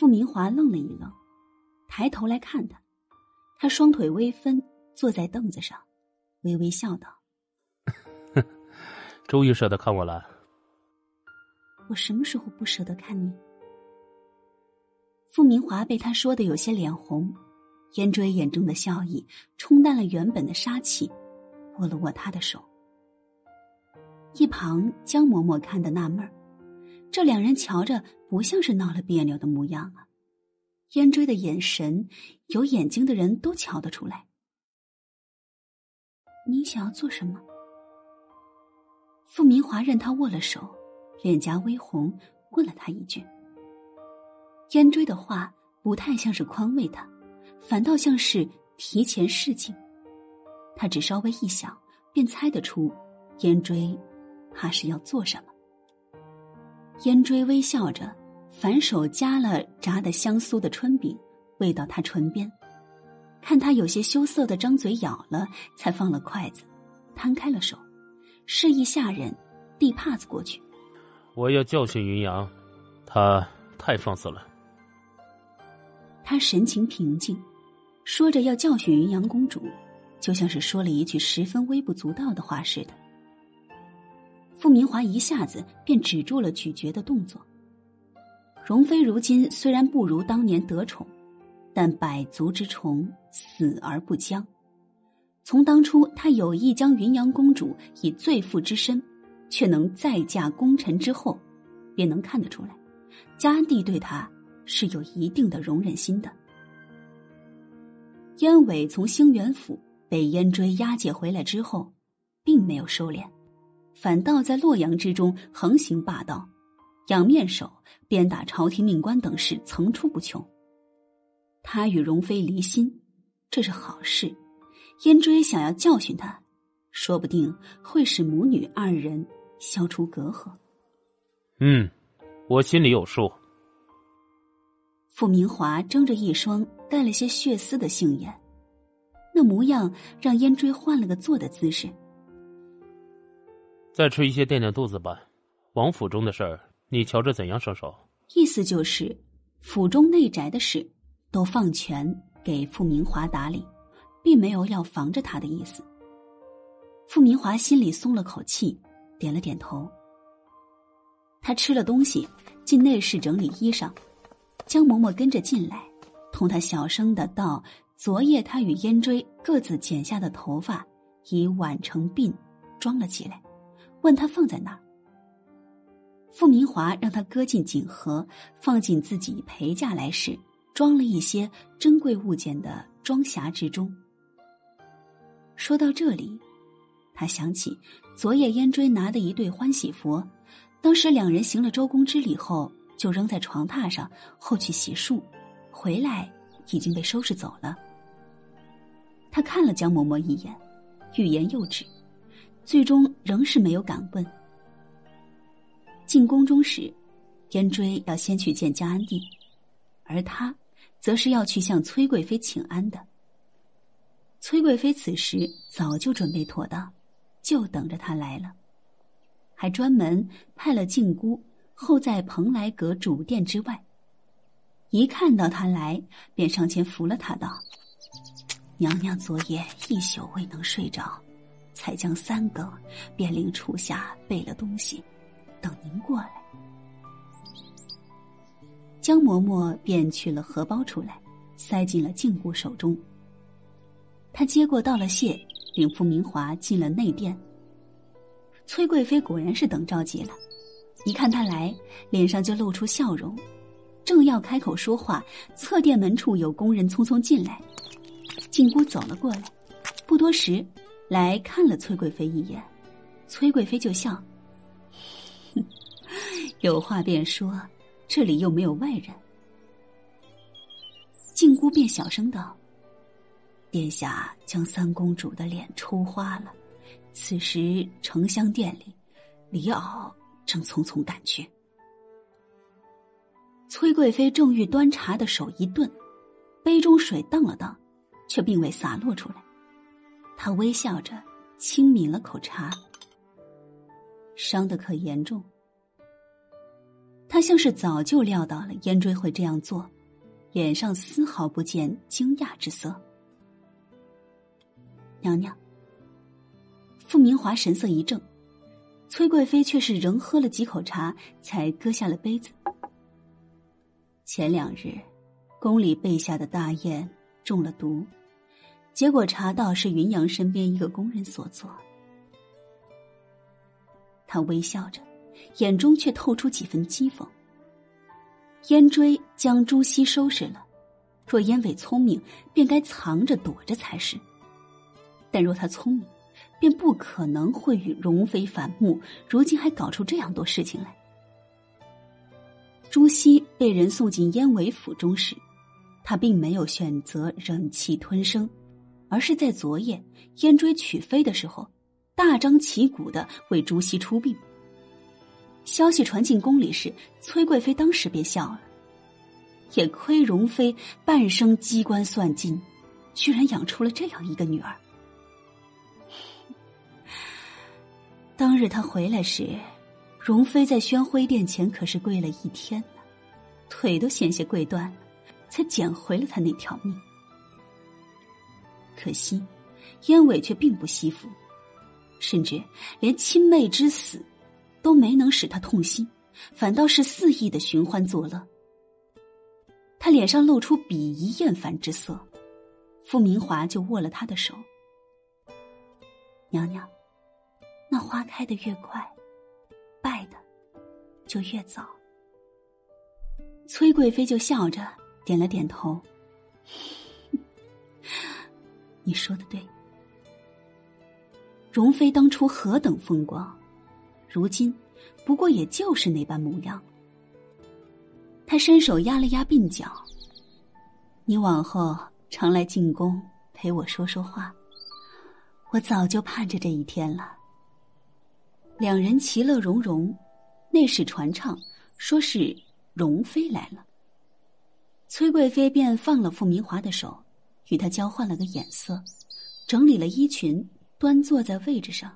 傅明华愣了一愣，抬头来看他，他双腿微分，坐在凳子上，微微笑道：“终于舍得看我了。”“我什么时候不舍得看你？”傅明华被他说的有些脸红，燕追眼中的笑意冲淡了原本的杀气，握了握他的手。一旁江嬷嬷看得纳闷儿，这两人瞧着不像是闹了别扭的模样啊。燕追的眼神，有眼睛的人都瞧得出来。你想要做什么？傅明华任他握了手，脸颊微红，问了他一句。燕追的话不太像是宽慰他，反倒像是提前示警。他只稍微一想，便猜得出燕追怕是要做什么。燕追微笑着，反手夹了炸的香酥的春饼，喂到他唇边，看他有些羞涩的张嘴咬了，才放了筷子，摊开了手，示意下人递帕子过去。我要教训云阳，他太放肆了。他神情平静，说着要教训云阳公主，就像是说了一句十分微不足道的话似的。傅明华一下子便止住了咀嚼的动作。容妃如今虽然不如当年得宠，但百足之虫，死而不僵。从当初他有意将云阳公主以罪妇之身，却能再嫁功臣之后，便能看得出来，嘉安帝对他是有一定的容忍心的。燕尾从兴元府被燕追押解回来之后，并没有收敛，反倒在洛阳之中横行霸道，仰面首、鞭打朝廷命官等事层出不穷。他与容妃离心，这是好事。燕追想要教训他，说不定会使母女二人消除隔阂。我心里有数。傅明华睁着一双带了些血丝的杏眼，那模样让燕追换了个坐的姿势。再吃一些垫垫肚子吧，王府中的事儿，你瞧着怎样收手？意思就是，府中内宅的事都放权给傅明华打理，并没有要防着他的意思。傅明华心里松了口气，点了点头。他吃了东西，进内室整理衣裳，江嬷嬷跟着进来，同他小声的道：昨夜他与燕追各自剪下的头发，已挽成鬓，装了起来。问他放在哪儿，傅明华让他搁进锦盒，放进自己陪嫁来时装了一些珍贵物件的装匣之中。说到这里，他想起昨夜燕追拿的一对欢喜佛，当时两人行了周公之礼后，就扔在床榻上，后去洗漱，回来已经被收拾走了。他看了江嬷嬷一眼，欲言又止，最终仍是没有敢问。进宫中时，燕追要先去见嘉安帝，而他则是要去向崔贵妃请安的。崔贵妃此时早就准备妥当，就等着他来了，还专门派了靖姑候在蓬莱阁主殿之外。一看到他来，便上前扶了他道：娘娘昨夜一宿未能睡着，才将三更便令厨下备了东西，等您过来。江嬷嬷便取了荷包出来，塞进了靖姑手中。她接过道了谢，领傅明华进了内殿。崔贵妃果然是等着急了，一看他来，脸上就露出笑容，正要开口说话，侧殿门处有工人匆匆进来，靖姑走了过来，不多时来看了崔贵妃一眼，崔贵妃就笑：有话便说，这里又没有外人。靖姑便小声道：殿下将三公主的脸抽花了，此时承香殿里李敖正匆匆赶去。崔贵妃正欲端茶的手一顿，杯中水荡了荡，却并未洒落出来。他微笑着轻抿了口茶，伤得可严重。他他像是早就料到了燕追会这样做，脸上丝毫不见惊讶之色。娘娘。傅明华神色一怔，崔贵妃却是仍喝了几口茶才搁下了杯子。前两日宫里备下的大宴中了毒，结果查到是云阳身边一个宫人所做。他微笑着，眼中却透出几分讥讽。燕追将朱熹收拾了，若燕尾聪明便该藏着躲着才是，但若他聪明便不可能会与容妃反目，如今还搞出这样多事情来。朱熹被人送进燕尾府中时，他并没有选择忍气吞声，而是在昨夜燕追娶妃的时候大张旗鼓地为朱熹出殡。消息传进宫里时，崔贵妃当时便笑了，也亏容妃半生机关算尽，居然养出了这样一个女儿。当日她回来时，容妃在宣徽殿前可是跪了一天了，腿都险些跪断了，才捡回了她那条命。可惜燕尾却并不惜福，甚至连亲妹之死都没能使他痛心，反倒是肆意的寻欢作乐。他脸上露出鄙夷厌烦之色，傅明华就握了他的手。娘娘，那花开得越快，败的就越早。崔贵妃就笑着点了点头。你说的对，容妃当初何等风光，如今不过也就是那般模样。他伸手压了压鬓角，你往后常来进宫陪我说说话，我早就盼着这一天了。两人其乐融融，内侍传唱说是容妃来了，崔贵妃便放了傅明华的手，与他交换了个眼色，整理了衣裙，端坐在位置上。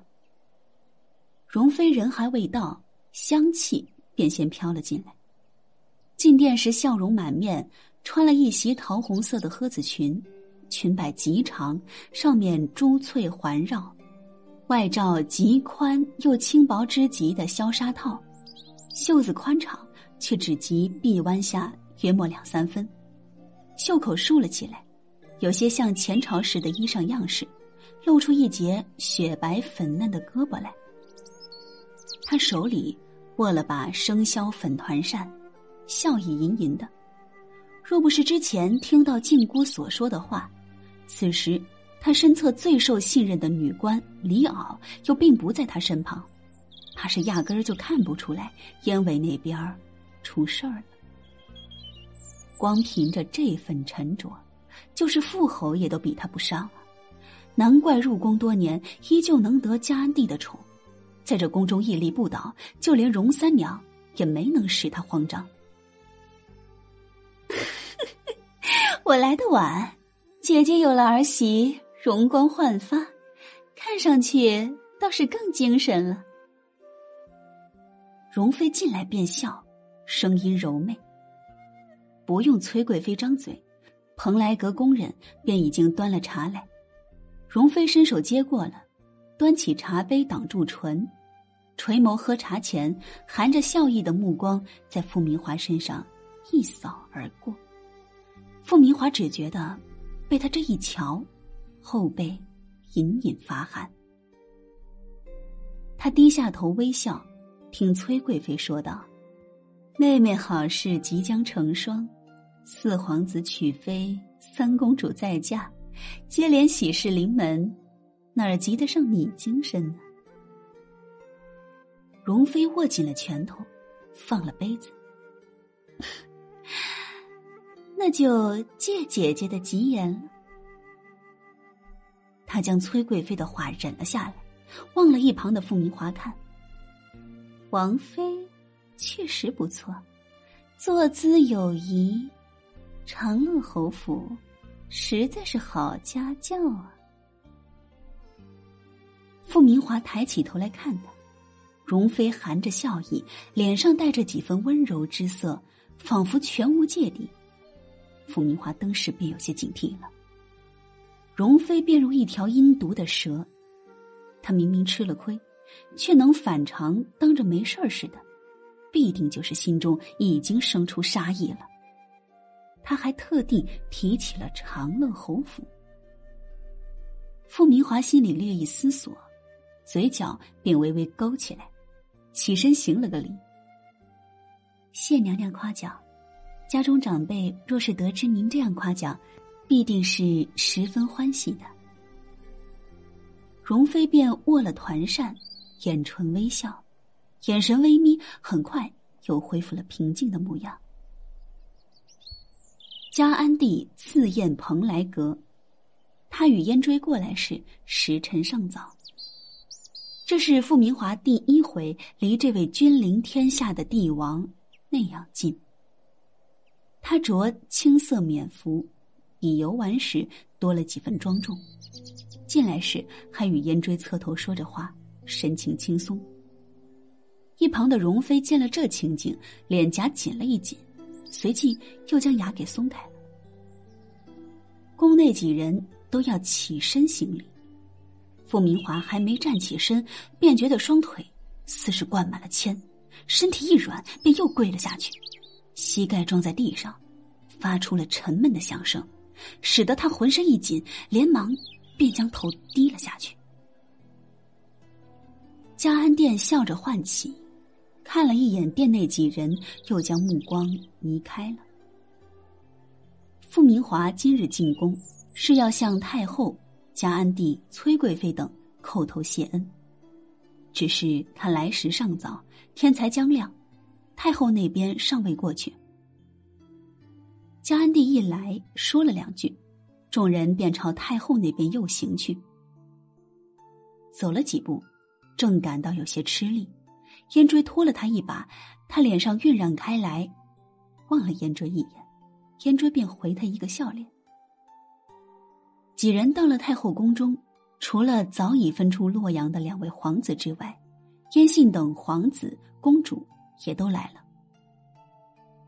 容妃人还未到，香气便先飘了进来。进殿时笑容满面，穿了一袭桃红色的诃子裙，裙摆极长，上面珠翠环绕，外罩极宽又轻薄之极的萧纱套，袖子宽长却只及臂弯下约莫2-3分，袖口竖了起来，有些像前朝时的衣裳样式，露出一截雪白粉嫩的胳膊来。他手里握了把生肖粉团扇，笑意盈盈的。若不是之前听到靖姑所说的话，此时他身侧最受信任的女官李敖又并不在他身旁，怕是压根儿就看不出来燕尾那边出事儿了。光凭着这份沉着，就是傅侯也都比他不上了，难怪入宫多年依旧能得嘉安帝的宠，在这宫中屹立不倒，就连容三娘也没能使他慌张。我来得晚，姐姐有了儿媳，容光焕发，看上去倒是更精神了。容妃进来便笑，声音柔媚。不用崔贵妃张嘴，蓬莱阁宫人便已经端了茶来。容妃伸手接过了，端起茶杯挡住唇，垂眸喝茶前含着笑意的目光在傅明华身上一扫而过。傅明华只觉得被他这一瞧，后背隐隐发寒。他低下头微笑，听崔贵妃说道：“妹妹好事即将成双，四皇子娶妃，三公主再嫁，接连喜事临门，哪儿及得上你精神呢？”容妃握紧了拳头，放了杯子。那就借姐姐的吉言了。她将崔贵妃的话忍了下来，望了一旁的傅明华看。王妃确实不错，坐姿有仪，长乐侯府实在是好家教啊。傅明华抬起头来看他，容妃含着笑意，脸上带着几分温柔之色，仿佛全无芥蒂。傅明华登时便有些警惕了。容妃便如一条阴毒的蛇，她明明吃了亏，却能反常当着没事似的，必定就是心中已经生出杀意了。她还特地提起了长乐侯府。傅明华心里略一思索，嘴角便微微勾起来，起身行了个礼。谢娘娘夸奖，家中长辈若是得知您这样夸奖，必定是十分欢喜的。容妃便握了团扇，眼唇微笑，眼神微眯，很快又恢复了平静的模样。嘉安帝赐宴蓬莱阁，他与燕追过来时，时辰尚早。这是傅明华第一回离这位君临天下的帝王那样近。他着青色冕服，以游玩时多了几分庄重，进来时还与燕追侧头说着话，神情轻松。一旁的容妃见了这情景，脸颊紧了一紧，随即又将牙给松开了。宫内几人都要起身行礼，傅明华还没站起身，便觉得双腿似是灌满了铅，身体一软便又跪了下去，膝盖撞在地上，发出了沉闷的响声，使得他浑身一紧，连忙便将头低了下去。嘉安殿笑着唤起，看了一眼殿内几人，又将目光移开了。傅明华今日进宫，是要向太后、嘉安帝、崔贵妃等叩头谢恩，只是他来时尚早，天才将亮，太后那边尚未过去。嘉安帝一来，说了两句，众人便朝太后那边又行去。走了几步，正感到有些吃力，燕追拖了他一把，他脸上晕染开来，望了燕追一眼，燕追便回他一个笑脸。几人到了太后宫中，除了早已分出洛阳的两位皇子之外，燕信等皇子、公主也都来了。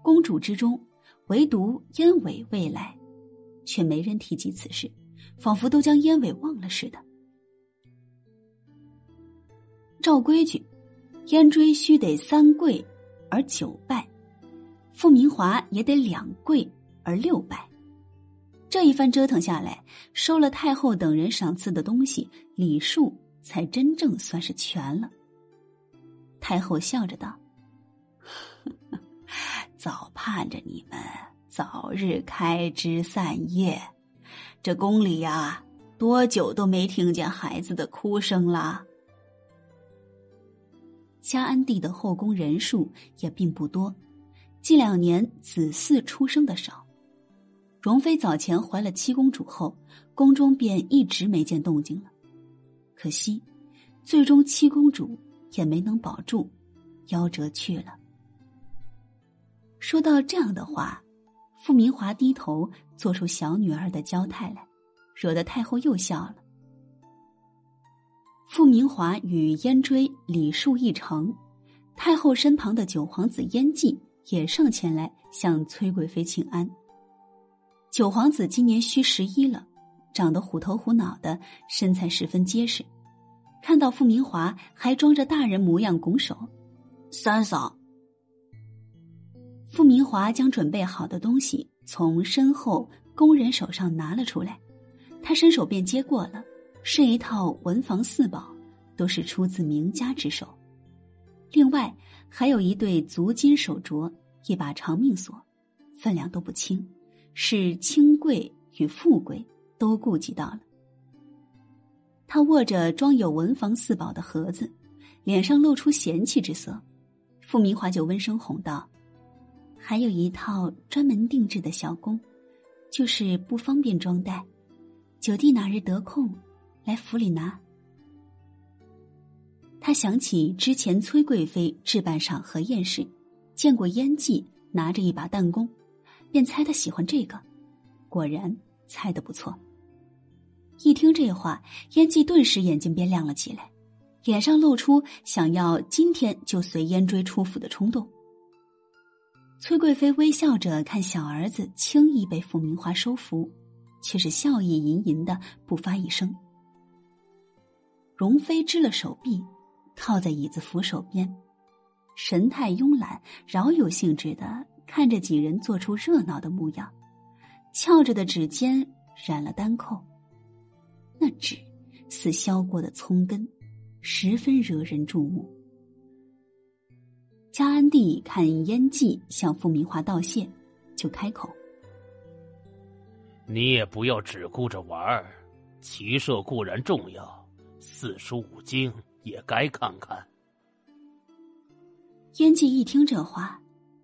公主之中，唯独燕尾未来，却没人提及此事，仿佛都将燕尾忘了似的。照规矩，燕追须得3跪而9拜，傅明华也得2跪而6拜。这一番折腾下来，收了太后等人赏赐的东西，礼数才真正算是全了。太后笑着道：“早盼着你们早日开枝散叶，这宫里呀，多久都没听见孩子的哭声了。”嘉安帝的后宫人数也并不多，近2年子嗣出生的少。容妃早前怀了7公主后，宫中便一直没见动静了。可惜，最终7公主也没能保住，夭折去了。说到这样的话，傅明华低头做出小女儿的娇态来，惹得太后又笑了。傅明华与燕追礼数一成，太后身旁的九皇子燕季也上前来向崔贵妃请安。九皇子今年虚11了，长得虎头虎脑的，身材十分结实。看到傅明华还装着大人模样拱手：“三嫂。”傅明华将准备好的东西从身后工人手上拿了出来，他伸手便接过了，是一套文房四宝，都是出自名家之手。另外还有一对足金手镯，一把长命锁，分量都不轻，是清贵与富贵都顾及到了。他握着装有文房四宝的盒子，脸上露出嫌弃之色。傅明华就温声哄道：“还有一套专门定制的小弓，就是不方便装带，九弟哪日得空来府里拿。”他想起之前崔贵妃置办赏荷宴时，见过燕季拿着一把弹弓，便猜他喜欢这个，果然猜得不错。一听这话，燕季顿时眼睛便亮了起来，脸上露出想要今天就随燕追出府的冲动。崔贵妃微笑着看小儿子轻易被傅明华收服，却是笑意盈盈的不发一声。容妃支了手臂，靠在椅子扶手边，神态慵懒，饶有兴致的看着几人做出热闹的模样，翘着的指尖染了单扣，那指似削过的葱根，十分惹人注目。嘉安帝看燕季向傅明华道谢，就开口：“你也不要只顾着玩，骑射固然重要，四书五经也该看看。”燕季一听这话，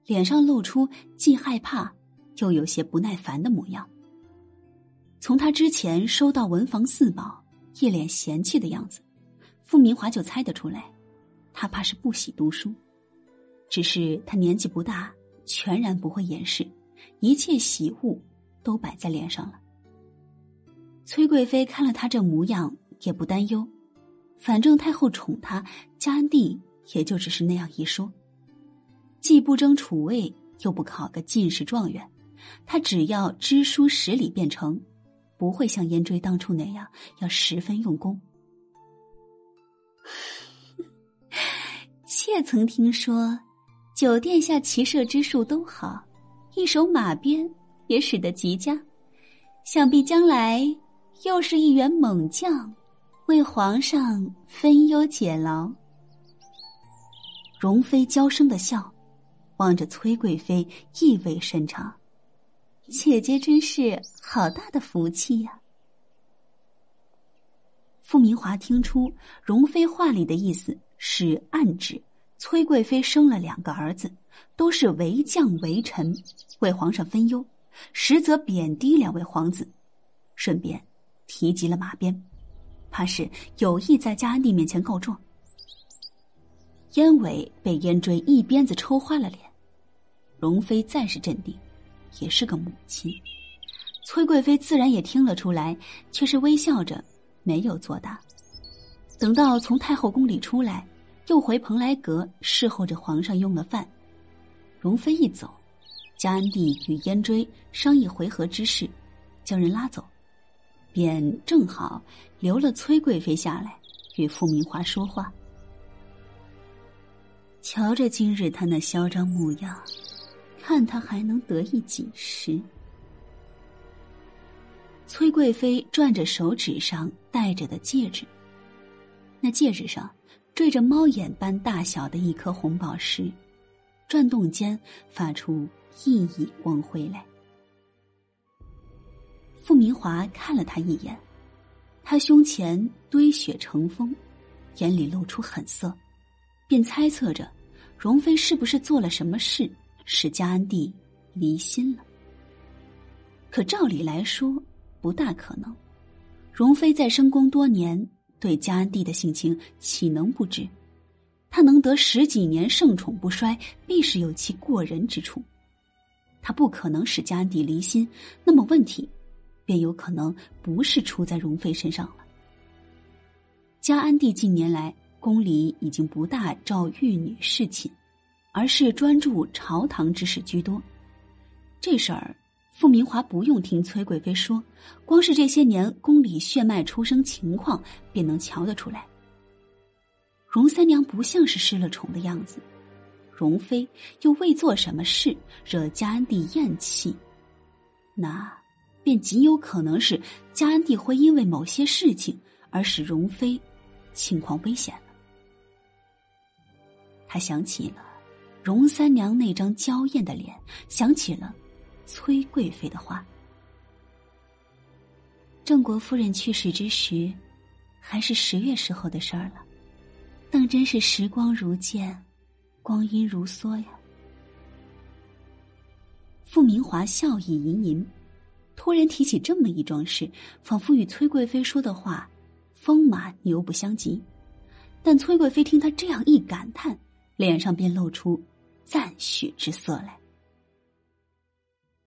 脸上露出既害怕又有些不耐烦的模样。从他之前收到文房四宝一脸嫌弃的样子，傅明华就猜得出来，他怕是不喜读书，只是他年纪不大，全然不会掩饰，一切喜恶都摆在脸上了。崔贵妃看了他这模样也不担忧，反正太后宠他，嘉安帝也就只是那样一说，既不争储位又不考个进士状元，他只要知书识礼便成，不会像燕追当初那样要十分用功。妾曾听说九殿下骑射之术都好，一手马鞭也使得极佳，想必将来又是一员猛将，为皇上分忧解劳。容妃娇声的笑，望着崔贵妃意味深长，姐姐真是好大的福气呀。傅明华听出容妃话里的意思是暗指崔贵妃生了两个儿子，都是为将为臣，为皇上分忧，实则贬低两位皇子，顺便提及了马鞭，怕是有意在嘉安帝面前告状。燕尾被燕追一鞭子抽花了脸，容妃暂时镇定，也是个母亲，崔贵妃自然也听了出来，却是微笑着没有作答。等到从太后宫里出来，又回蓬莱阁侍候着皇上用了饭，容妃一走，嘉安帝与燕追商议回合之事，将人拉走，便正好留了崔贵妃下来与傅明华说话。瞧着今日他那嚣张模样，看他还能得意几时。崔贵妃转着手指上戴着的戒指，那戒指上坠着猫眼般大小的一颗红宝石，转动间发出熠熠光辉来。傅明华看了他一眼，他胸前堆雪成峰，眼里露出狠色，便猜测着容妃是不是做了什么事使嘉安帝离心了。可照理来说不大可能，容妃在深宫多年，对嘉安帝的性情岂能不知，他能得十几年盛宠不衰，必是有其过人之处，他不可能使嘉安帝离心，那么问题便有可能不是出在容妃身上了。嘉安帝近年来宫里已经不大召御女侍寝，而是专注朝堂之事居多。这事儿傅明华不用听崔贵妃说，光是这些年宫里血脉出生情况便能瞧得出来。容三娘不像是失了宠的样子，容妃又未做什么事惹嘉安帝厌弃，那便极有可能是嘉安帝会因为某些事情而使容妃情况危险了。他想起了容三娘那张娇艳的脸，想起了崔贵妃的话。郑国夫人去世之时，还是10月时候的事儿了，当真是时光如箭，光阴如梭呀。傅明华笑意盈盈，突然提起这么一桩事，仿佛与崔贵妃说的话风马牛不相及，但崔贵妃听他这样一感叹，脸上便露出赞许之色来。